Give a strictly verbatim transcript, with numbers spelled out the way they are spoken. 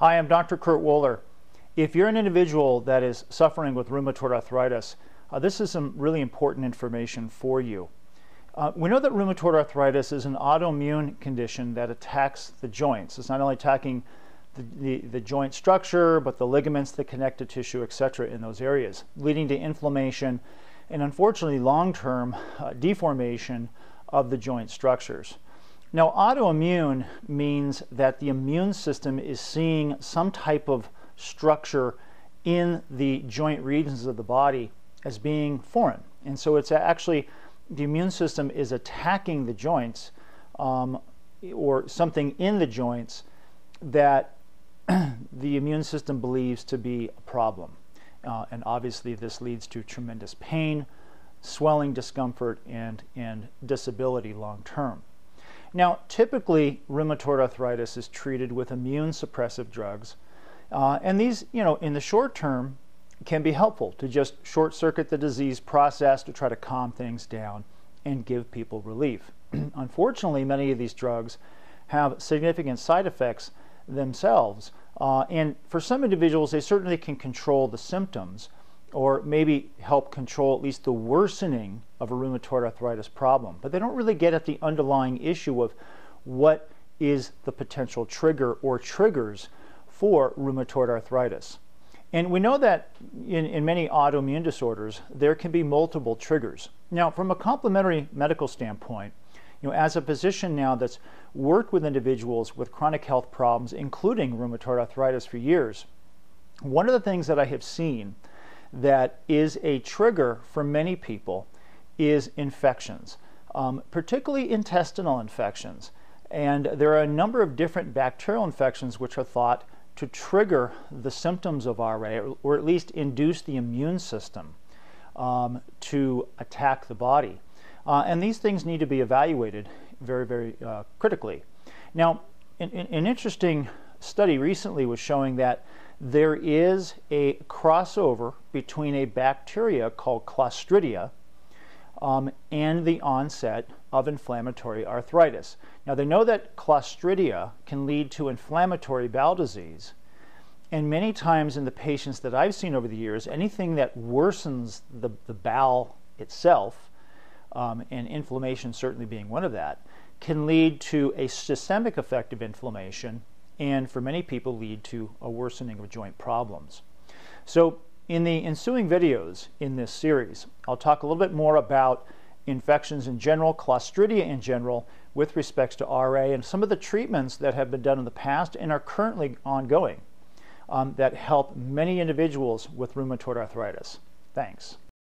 Hi, I'm Doctor Kurt Woeller. If you're an individual that is suffering with rheumatoid arthritis, uh, this is some really important information for you. Uh, we know that rheumatoid arthritis is an autoimmune condition that attacks the joints. It's not only attacking the, the, the joint structure, but the ligaments, the connective tissue, et cetera in those areas, leading to inflammation and, unfortunately, long-term uh, deformation of the joint structures. Now, autoimmune means that the immune system is seeing some type of structure in the joint regions of the body as being foreign. And so it's actually the immune system is attacking the joints um, or something in the joints that the immune system believes to be a problem. Uh, and obviously this leads to tremendous pain, swelling, discomfort, and, and disability long term. Now, typically, rheumatoid arthritis is treated with immune suppressive drugs, uh, and these, you know, in the short term, can be helpful to just short-circuit the disease process to try to calm things down and give people relief. Unfortunately, many of these drugs have significant side effects themselves, uh, and for some individuals, they certainly can control the symptoms or maybe help control at least the worsening of a rheumatoid arthritis problem. But they don't really get at the underlying issue of what is the potential trigger or triggers for rheumatoid arthritis. And we know that in, in many autoimmune disorders, there can be multiple triggers. Now, from a complementary medical standpoint, you know, as a physician now that's worked with individuals with chronic health problems, including rheumatoid arthritis for years, one of the things that I have seen that is a trigger for many people is infections, um, particularly intestinal infections. And there are a number of different bacterial infections which are thought to trigger the symptoms of R A, or at least induce the immune system um, to attack the body. Uh, and these things need to be evaluated very, very uh, critically. Now, in, in, an interesting study recently was showing that there is a crossover between a bacteria called Clostridia um, and the onset of inflammatory arthritis. Now, they know that Clostridia can lead to inflammatory bowel disease, and many times in the patients that I've seen over the years, anything that worsens the, the bowel itself, um, and inflammation certainly being one of that, can lead to a systemic effect of inflammation, and for many people lead to a worsening of joint problems. So in the ensuing videos in this series, I'll talk a little bit more about infections in general, Clostridia in general, with respects to R A, and some of the treatments that have been done in the past and are currently ongoing um, that help many individuals with rheumatoid arthritis. Thanks.